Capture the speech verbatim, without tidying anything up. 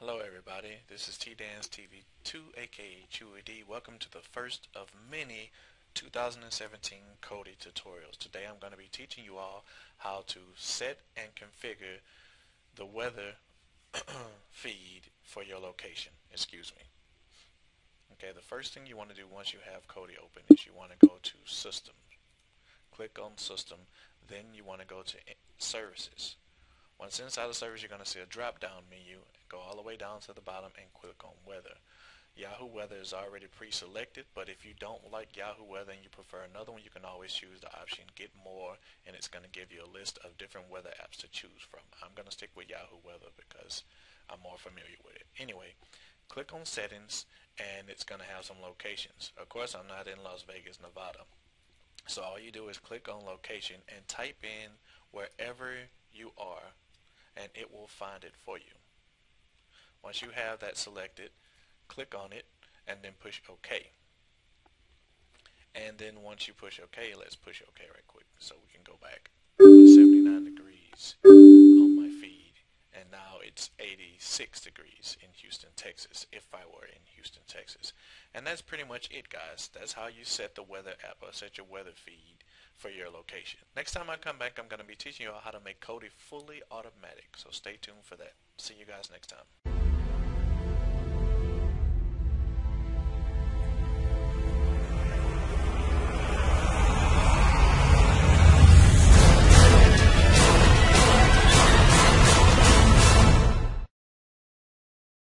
Hello everybody, this is T Dance T V two, aka ChewyD. Welcome to the first of many two thousand seventeen Kodi tutorials. Today I'm going to be teaching you all how to set and configure the weather feed for your location. Excuse me. Okay, the first thing you want to do once you have Kodi open is you want to go to System. Click on System, then you want to go to Services. Once inside the service, you're going to see a drop-down menu. Go all the way down to the bottom and click on Weather. Yahoo Weather is already pre-selected, but if you don't like Yahoo Weather and you prefer another one, you can always choose the option Get More, and it's going to give you a list of different weather apps to choose from. I'm going to stick with Yahoo Weather because I'm more familiar with it. Anyway, click on Settings, and it's going to have some locations. Of course, I'm not in Las Vegas, Nevada. So all you do is click on Location and type in wherever you are, and it will find it for you. Once you have that selected, click on it and then push OK. And then once you push OK, let's push OK right quick so we can go back. seventy-nine degrees on my feed, and now it's eighty-six degrees in Houston, Texas, if I were in Houston, Texas. And that's pretty much it, guys. That's how you set the weather app or set your weather feed for your location. Next time I come back, I'm going to be teaching you all how to make Kodi fully automatic, so stay tuned for that. See you guys next time.